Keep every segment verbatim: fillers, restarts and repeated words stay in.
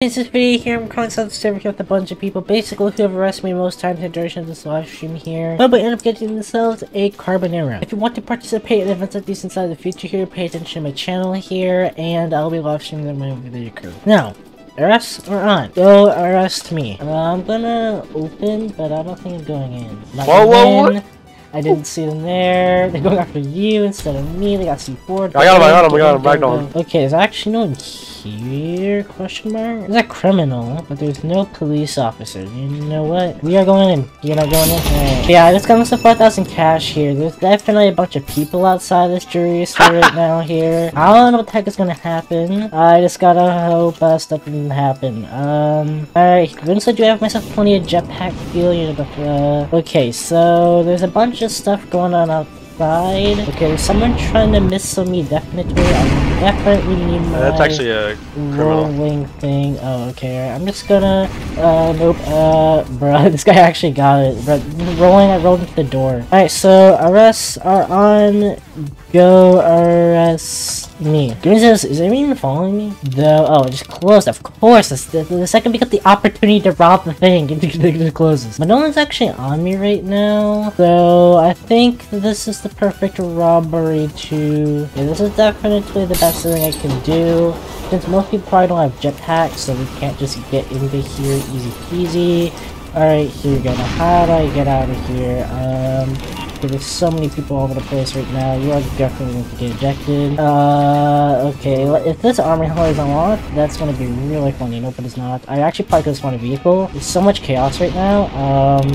This is video here. I'm calling out the server here with a bunch of people. Basically, whoever arrests me most times in duration of this live stream here, but they end up getting themselves a Carbonera. If you want to participate in events like these inside the future here, pay attention to my channel here, and I'll be live streaming them over video crew. Now, arrests are on. Go arrest me. Uh, I'm gonna open, but I don't think I'm going in. Not whoa, whoa, whoa! I didn't see them there. They're going after you instead of me. They got C four. I got him, I got him, I got him, back on. Okay, there's actually no one here, question mark? There's a criminal, but there's no police officer. You know what? We are going in. You're not going in? Right. Yeah, I just got myself four thousand cash here. There's definitely a bunch of people outside this jury store right now here. I don't know what the heck is gonna happen. I just gotta hope uh, stuff didn't happen. Um, alright, eventually do I have myself plenty of jetpack fuel, you know, but, uh, okay, so there's a bunch just stuff going on outside. Okay, someone trying to missile me definitely. I definitely need my uh, that's actually a rolling thing. Oh, okay. I'm just gonna. Uh, nope. Uh, bruh, this guy actually got it. But rolling, I rolled into the door. Alright, so arrests are on. Go arrest me. Jesus, is anyone even following me? Though, oh, it just closed. Of course, it's the, the second we got the opportunity to rob the thing, it just closes. But no one's actually on me right now, so I think this is the perfect robbery to. Yeah, this is definitely the best thing I can do. Since most people probably don't have jetpacks, so we can't just get into here easy peasy. Alright, here we go. Now, how do I get out of here? Um. There's so many people all over the place right now. You are definitely going to get ejected. Uh, okay. If this armory hall is unlocked, that's going to be really funny. Nope, it's not. I actually probably could have spawned a vehicle. There's so much chaos right now. Um,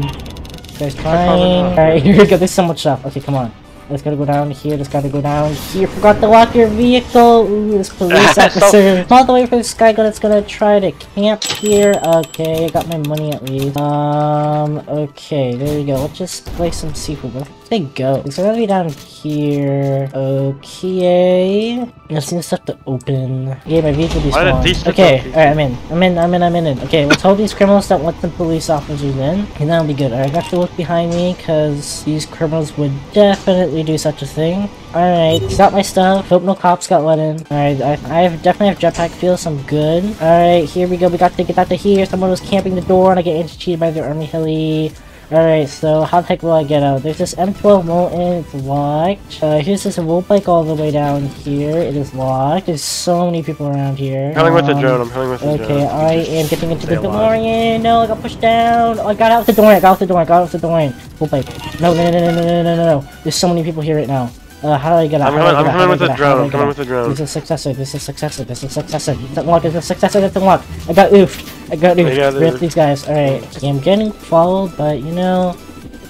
there's trying. Alright, here we go. There's so much stuff. Okay, come on. Let's gotta go down here, just gotta go down here. Forgot to lock your vehicle! Ooh, this police officer. All the way for this guy that's gonna try to camp here. Okay, I got my money at least. Um, okay, there you go. Let's just play some seafood. Where did they go? It's gonna be down here. Okay. I just need stuff to open. Yeah, my vehicle despawned. Okay, alright, I'm in. I'm in, I'm in, I'm in. Okay, let's hold these criminals that want the police officers in. And that'll be good. Alright, I got to look behind me, because these criminals would definitely do such a thing. Alright, stop my stuff. Hope no cops got let in. Alright, I, I definitely have jetpack fuel, so I'm good. Alright, here we go. We got to get out to here. Someone was camping the door and I get anti-cheated by their army heli. Alright, so how the heck will I get out? There's this M twelve Molten, it's locked. Uh, here's this road bike all the way down here. It is locked. There's so many people around here. I'm heading um, with the drone, I'm heading with the okay, drone. Okay, I am getting into the DeLorean. No, I got pushed down. Oh, I got out the DeLorean, I got out the DeLorean, I got out the DeLorean. Road bike. No, no, no, no, no, no, no, no, no. There's so many people here right now. Uh, how do I get out? I'm coming with the drone, I'm coming with the drone. This is successor, this is successor, this is successor. It's unlocked, it's a successor, it's unlocked. I got oofed. I got to yeah, rip these guys. Alright. Yeah, I'm getting followed, but you know,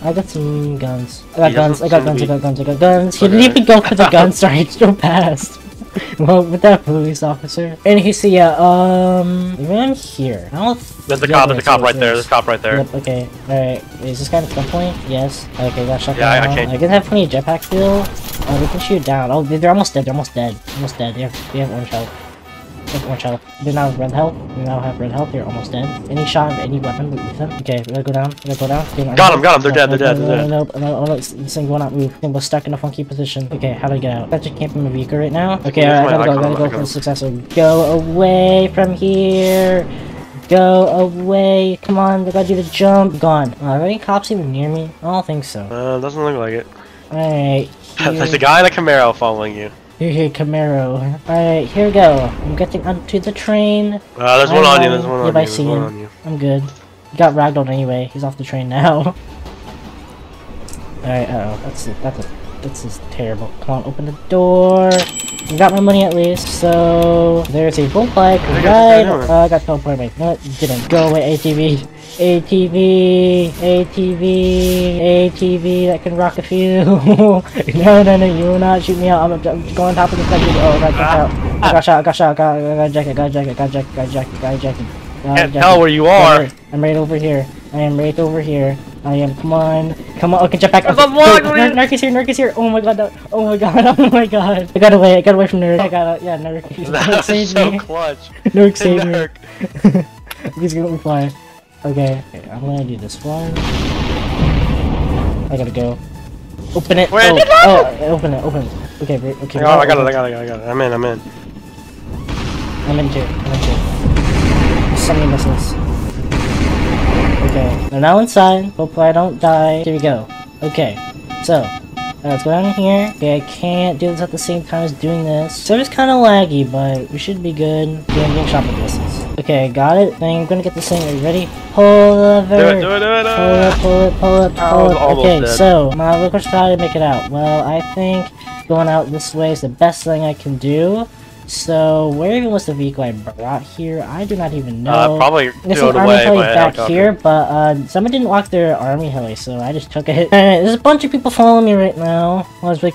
I got some guns. I got he guns, I got guns, I got guns, I got guns. He okay. didn't even go for the guns, sorry, it's so fast. Well, with that police officer. And he see yeah, um around here. I don't There's the cop, there's the cop right there, there's a cop right there. Yep, okay. Alright. Is this guy at gunpoint? Yes. Okay, got shot. Yeah, I, I can't. I guess I have plenty of jetpack fuel. Oh, we can shoot down. Oh, they're almost dead, they're almost dead. Almost dead. They have, they have orange health. Orange health. They now have red health. They now have red health. They're almost dead. Any shot of any weapon with them. Okay, we're gonna go down. We're gonna go down. They're got him, got him. They're dead, they're dead. No, no, no, no. This thing will not move. We're stuck in a funky position. Okay, how do I get out? I just can't in my vehicle right now. Okay, alright, I gotta go. I gotta go for the successor. Go away from here. Go away. Come on, they gotta do the jump. Gone. Uh, are there any cops even near me? I don't think so. Uh, doesn't look like it. Alright. There's a guy in a Camaro following you. Here, here, Camaro. Alright, here we go. I'm getting onto the train. Uh, there's one on you, there's one on you. Yep, I see him. I'm good. He got ragdolled anyway. He's off the train now. Alright, uh-oh. That's it. That's it. This is terrible. Come on, open the door. I got my money at least, so there's a bull bike. Right, uh, I got teleported. Wait, no, it didn't. Go away, A T V, A T V, A T V, A T V. That can rock a few. no, no, no, you will not shoot me out. I'm, I'm going on top of the flag. Oh, I got shot. I got shot. I got shot. I got, I got jacket. Got jacket. Got jacket. Got jacket. Got jacket. Can't tell where you are. I'm right over here. I am right over here. I am. Come on. Come on. Okay, jump back. Okay. Nerk is here. Nerk is here. Oh my god. No. Oh my god. Oh my god. I got away. I got away from Nerk. I got out. Yeah, Nerk. Nerk saved so me. Clutch. Nerk saved Nerk. me. He's gonna fly. Okay. okay. I'm gonna do this one. I gotta go. Open it. Where oh, did oh, oh, open it. Open it. Okay. Great. Okay. I got, I got it. I got it. I got it. I'm in. I'm in. I'm in too. I'm in too. sending missiles. Okay, we're now inside. Hopefully I don't die. Here we go. Okay, so uh, let's go down in here. Okay, I can't do this at the same time as doing this. So it's kind of laggy, but we should be good. Okay, I'm getting shot with missiles. Okay, got it. Then I'm gonna get this thing. Are you ready? Pull the lever. Do it, do it, do it, pull it, pull it, pull it, pull it. Pull it. Okay, dead. So my look was trying to make it out. Well, I think going out this way is the best thing I can do. So, where even was the vehicle I brought here? I do not even know. Uh, probably this is army away, heli back here, but uh, someone didn't lock their army heli, so I just took it. And there's a bunch of people following me right now. I was like,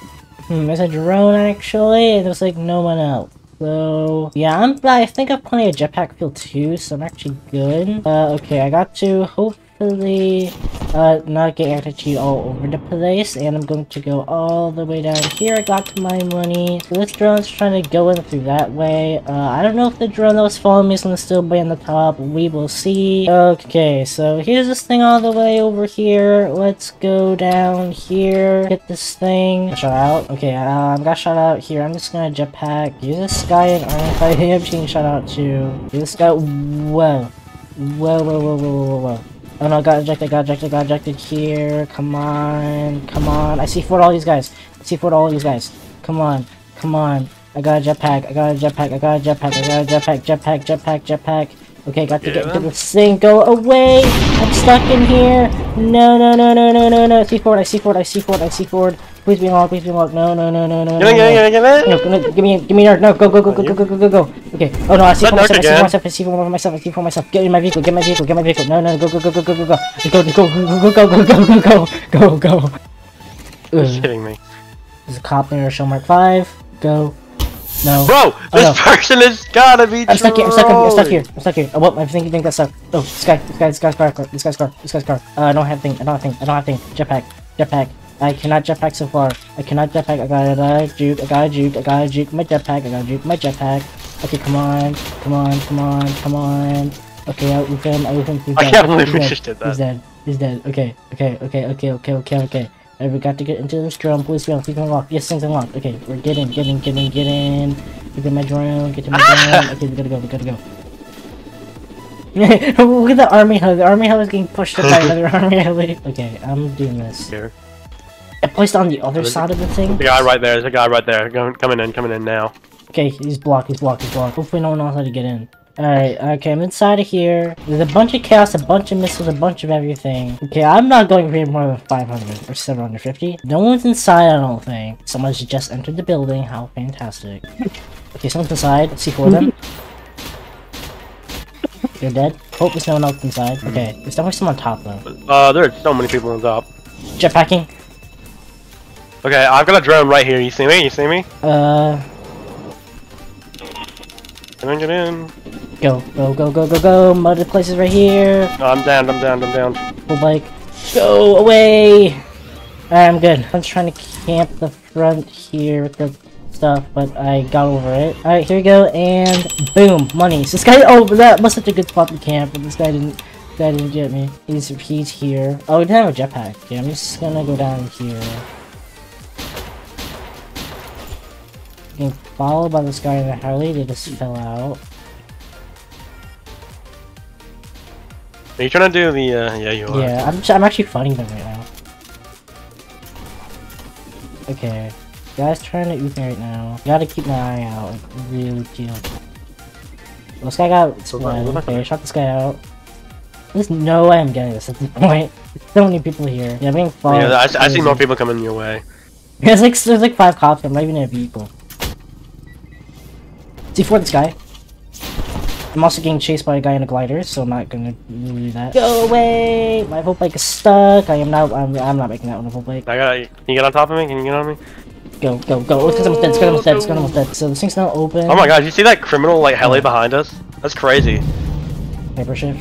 hmm, there's a drone actually, and there's like no one else. So, yeah, I'm, I think I have plenty of jetpack fuel too, so I'm actually good. Uh, okay, I got to hopefully uh, not get energy all over the place, and I'm going to go all the way down here. I got to my money. So this drone's trying to go in through that way. Uh, I don't know if the drone that was following me is going to still be on the top. We will see. Okay, so here's this thing all the way over here. Let's go down here. Hit this thing. Got shot out. Okay, uh, I got shot out here. I'm just going to jetpack. Use this guy in arm fighting. I'm getting shot out too. This guy. Whoa. Whoa, whoa, whoa, whoa, whoa, whoa. Oh no, got ejected, got ejected, got ejected here. Come on. Come on. I see for all these guys. I see for all these guys. Come on. Come on. I got a jetpack. I got a jetpack. I got a jetpack. I got a jetpack. Jetpack, jetpack, jetpack. Okay, got to get, get this thing. Go away. I'm stuck in here. No, no, no, no, no, no, no. I see forward. I see forward. I see forward. I see forward. Please be long. Please be long. No, no, no, no, no. Give me, give me, give me. No, no, give me, give me. No, go, go, go, go, go, go, go, go, go. Okay. Oh no, I see for myself. I see for myself. I see for myself. I see for myself. Get in my vehicle. Get my vehicle. Get my vehicle. No, no, go, go, go, go, go, go, go, go, go, go, go, go, go, go, go, go. You're kidding me. There's a cop near Show Mark Five. Go. No. Bro, oh, this no. person has gotta be I'm stuck, here, I'm stuck here, I'm stuck here, I'm stuck here. Oh, well, I think you think that's stuck. Oh, this guy, this guy, this guy's car, this guy's car, this guy's car. Uh, I don't have thing, I don't have thing, I don't have thing. Jetpack, jetpack. I cannot jetpack so far. I cannot jetpack, I gotta juke, I gotta juke, I gotta juke my jetpack, I gotta juke my jetpack. Okay, come on, come on, come on, come on. Okay, I'll loop him, I'll loop him. I can't believe we just did that. He's dead, he's dead. Okay, okay, okay, okay, okay, okay, okay. Alright, we got to get into this drone. Please be on. Please unlock. Yes, things unlocked. Okay, we're getting, getting, getting, getting. Look at my drone. Get to my drone. Okay, we gotta go. We gotta go. Look at the army heli. The army heli is getting pushed up by another army heli. Okay, I'm doing this. Here. I placed on the other side of the thing. There's a guy right there. There's a guy right there. Going, coming in, coming in now. Okay, he's blocked. He's blocked. He's blocked. Hopefully, no one knows how to get in. Alright, okay, I'm inside of here. There's a bunch of chaos, a bunch of missiles, a bunch of everything. Okay, I'm not going for more than five hundred or seven hundred fifty. No one's inside, I don't think. Someone's just entered the building. How fantastic. Okay, someone's inside. Let's see for them. They're dead. Hope there's no one else inside. Okay, there's definitely someone on top, though. Uh, there are so many people on top. Jetpacking. Okay, I've got a drone right here. You see me? You see me? Uh... Come in, get in. Go, go, go, go, go, go. Mother places right here. No, I'm down, I'm down, I'm down. Full bike. Go away! Alright, I'm good. I'm trying to camp the front here with the stuff, but I got over it. Alright, here we go, and boom, money. So this guy, oh, that must have been a good spot to camp, but this guy didn't, this guy didn't get me. He's, he's here. Oh, he didn't have a jetpack. Yeah, I'm just gonna go down here. Being followed by this guy in the heli, they just fell out. Are you trying to do the, uh, yeah you are. Yeah, I'm, I'm actually fighting them right now. Okay, guy's trying to eat me right now. Gotta keep my eye out, like, really cute. Well, this guy got exploded. Okay, I shot this guy out. There's no way I'm getting this at this point. There's so many people here. Yeah, I'm being followed. Yeah, I, I see more people coming your way. There's like, there's like five cops, I'm not even in a vehicle. See for this guy. I'm also getting chased by a guy in a glider, so I'm not gonna do that. Go away! My full bike is stuck. I am not. I'm, I'm not making that one a full bike. I got. Can you get on top of me? Can you get on me? Go, go, go! Oh, it's because I'm dead. It's because I'm dead. It's because I'm dead. So this thing's now open. Oh my god! You see that criminal like heli behind us? That's crazy. Paper shift.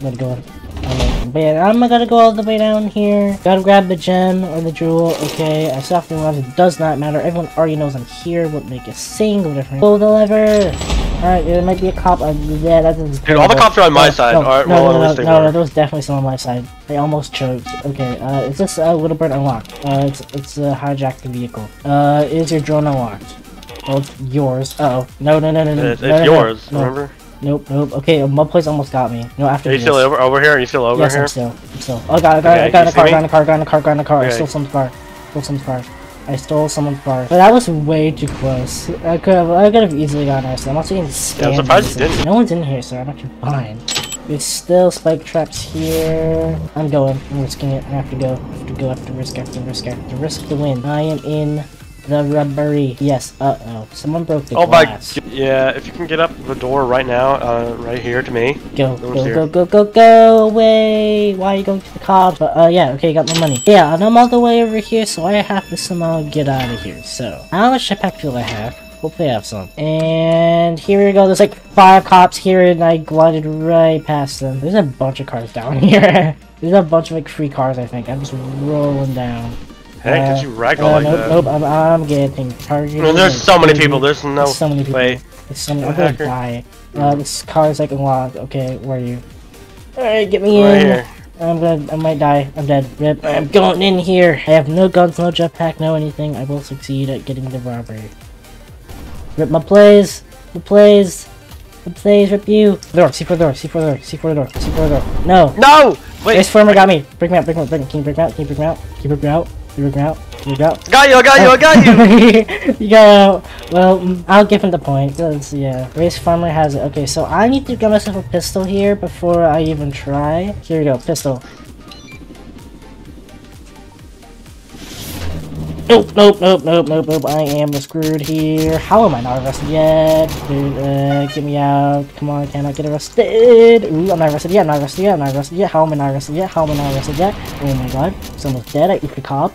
Let it go. Right. But yeah, I'm gonna go all the way down here. Gotta grab the gem or the jewel. Okay, I stopped and realized it does not matter. Everyone already knows I'm here. Won't make a single difference. Pull the lever. Alright, there might be a cop. Uh, yeah, that doesn't. Dude, all the cops are on my uh, side. No, all right, no, well, no, no, no, no, no, there was definitely someone on my side. I almost choked. Okay, uh, is this uh, little bird unlocked? Uh, it's it's uh, hijacked the vehicle. Uh, is your drone unlocked? Well, it's yours. Uh oh, no, no, no, no, no. It's, no, it's no, yours. No, no. Remember? Nope, nope. Okay, mud place almost got me. No, after. Are you still over over here? Are you still over yes, here? Yes, I'm still. I'm still. Oh, I got, I got, okay, I got in a car, got in a car, got in a car, got in a car. Okay. I stole someone's car. Stole someone's car. I stole someone's car. But that was way too close. I could have, I could have easily gotten us. I'm also getting scammed. Yeah, I'm surprised you didn't. No one's in here, so I'm actually fine. There's still spike traps here. I'm going. I'm risking it. I have to go. I have to go. I have to risk. I have to risk. I have to risk the win. I am in. The rubbery. Yes. Uh oh. Someone broke the oh, glass. Oh my. Yeah. If you can get up the door right now, uh, right here to me. Go. Go. Go. Here. Go. Go. Go. Go away. Why are you going to the cops? But uh, yeah. Okay. Got my money. Yeah. I'm all the way over here, so I have to somehow get out of here. So how much jetpack fuel I have? Hopefully I have some. And here we go. There's like five cops here, and I glided right past them. There's a bunch of cars down here. There's a bunch of like free cars. I think I'm just rolling down. Hey, uh, did you ragdoll uh, like nope, that? Nope, I'm, I'm getting targeted. Well, there's so many people. There's no there's so many people. Way. There's so many. I'm gonna die. Uh, this car is like locked. Okay, where are you? All right, get me right in. Here. I'm gonna. I might die. I'm dead. Rip. I'm going in here. I have no guns, no jetpack, no anything. I will succeed at getting the robbery. Rip my plays. The plays. The plays. Rip you. Door. C four door. C four door. C four door. C four door. No. No. Wait. This farmer got me. Break me out. Break me out. Break me. Can you break me out? Can you break me out? Can you break me out? You got you, got you, I got you, I got you! You got out. Well, I'll give him the point. Let's, yeah. Race Farmer has it. Okay, so I need to get myself a pistol here before I even try. Here we go, pistol. Nope, nope, nope, nope, nope, nope. I am screwed here. How am I not arrested yet? Dude, uh, get me out. Come on, can I get arrested? Ooh, I'm not arrested yet, I'm not arrested yet, I'm not arrested yet. How am I not arrested yet? How am I not arrested yet? Oh my god, someone's dead. I eat the cop.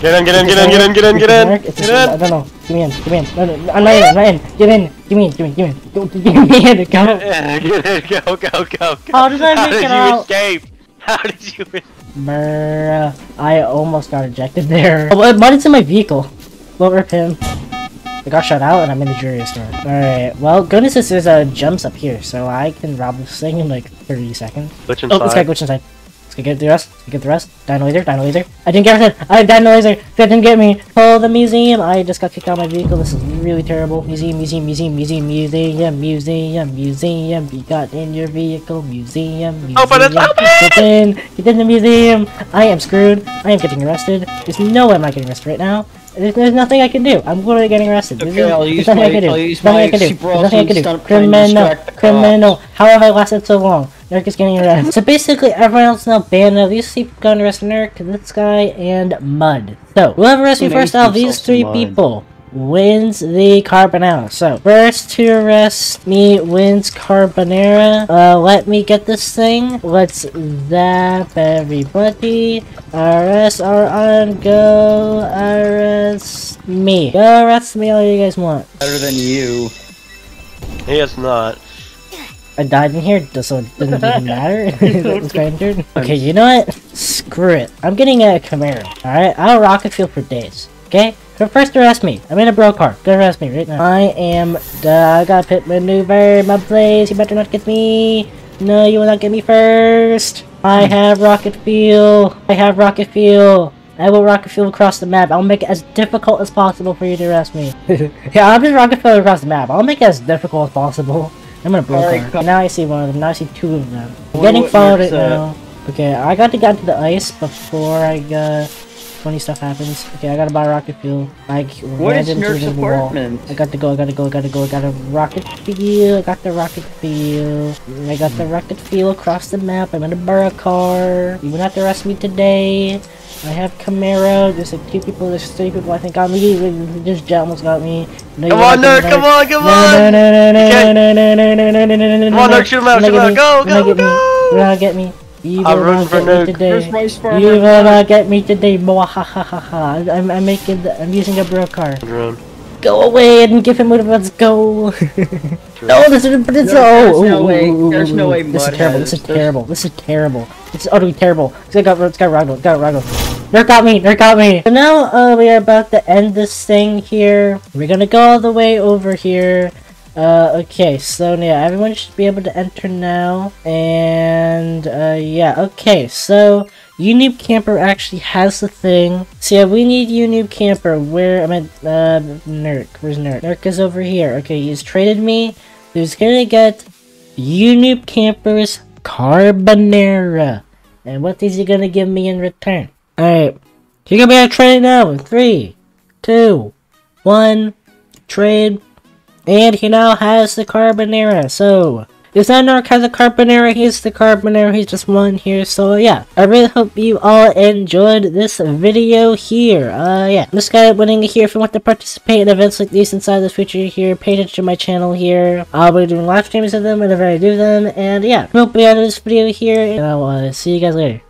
Get in, get in, get in, get in, get in, get in, get in! I don't know. Give me in, give me in. No, no, I'm not in, I'm not in. Get in, give me in, give me in, give me in. Go, give me in, go. Get in, go, go, go. How did I make it out? How did you escape? How did you escape? Brrrr. I almost got ejected there. Oh, but it's in my vehicle. We'll rip him. I got shot out and I'm in the jewelry store. Alright, well, goodness, this is a jumps up here, so I can rob this thing in like thirty seconds. Glitch inside. Oh, this guy glitch inside. Let's get the rest. Let's get the rest. Dino laser. Dino laser. I didn't get it. I dino laser. That didn't get me. Oh, the museum. I just got kicked out of my vehicle. This is really terrible. Museum. Museum. Museum. Museum. Museum. Museum. Museum. You got in your vehicle. Museum. Museum. Open it. Open it. Get in. Get in the museum. I am screwed. I am getting arrested. There's no way I'm not getting arrested right now. There's, there's nothing I can do. I'm literally getting arrested. Okay, there's, I'll there's use nothing my, I can do. I'll use nothing I can do. There's nothing I can do. Criminal. Criminal. How have I lasted so long? Nerk is getting arrested. So basically, everyone else now banned. Now these people going to arrest Nerk, this guy, and Mud. So whoever arrests me first out of these three mud. people wins the carbonara. So first to arrest me wins carbonara. Uh, let me get this thing. Let's zap everybody. Arrest our on go arrest me. Go arrest me all you guys want. Better than you. He is not. I died in here, so it doesn't even matter. That was rendered. Okay, you know what? Screw it. I'm getting a Camaro. Alright, I'll rocket fuel for days. Okay? But first arrest me. I'm in a bro car. Go arrest me right now. I am the I got pit maneuver, my place. You better not get me. No, you will not get me first. I have rocket fuel. I have rocket fuel. I will rocket fuel across the map. I'll make it as difficult as possible for you to arrest me. Yeah, I'll just rocket fuel across the map. I'll make it as difficult as possible. I'm gonna blow right, car. Now I see one of them. Now I see two of them. I'm getting followed right now. Okay, I got to get to the ice before I got funny stuff happens. Okay, I gotta buy rocket fuel. I what is Nerk's apartment? I got to go. I gotta go. I gotta go. I got a rocket fuel. I got the rocket fuel. I got the rocket fuel across the map. I'm in a burrow car. You will not arrest me today. I have Camaro. There's like two people. There's three people. I think got me. This gentleman's got me. No, come on, Nerk! Come on! Come on! No, no, no, no, no, no, no, no, no, no, no, no, no! Come on, Nerk! Shoot him out! Shoot him out! Go! Go! Go! You're gonna get me. You will not get me today. You will not get me today. Mwahahaha! I'm I'm making. I'm using a bro car. Go away and give him what let's go. No, this is this oh. There's no way. There's no way. This is terrible. This is terrible. This is terrible. It's utterly terrible. It's got it's got ragdoll. Got ragdoll. Nerk got me! Nerk got me! So now uh, we are about to end this thing here. We're gonna go all the way over here. Uh, okay, so yeah, everyone should be able to enter now. And uh, yeah, okay, so UNoob Camper actually has the thing. So yeah, we need UNoob Camper. Where am I? Uh, Nerk. Where's Nerk? Nerk is over here. Okay, he's traded me. who's gonna get Unoob Camper's Carbonara. And what is he gonna give me in return? Alright, you're gonna be able to trade now in three, two, one, trade. And he now has the Carbonara. So, if Zanark has a Carbonara, he's the Carbonara, he's just one here. So yeah, I really hope you all enjoyed this video here. Uh, yeah, I'm just kind of winning here. If you want to participate in events like these inside the future here, pay attention to my channel here. I'll be doing live streams of them whenever I do them. And yeah, I hope you enjoyed this video here, and I'll uh, see you guys later.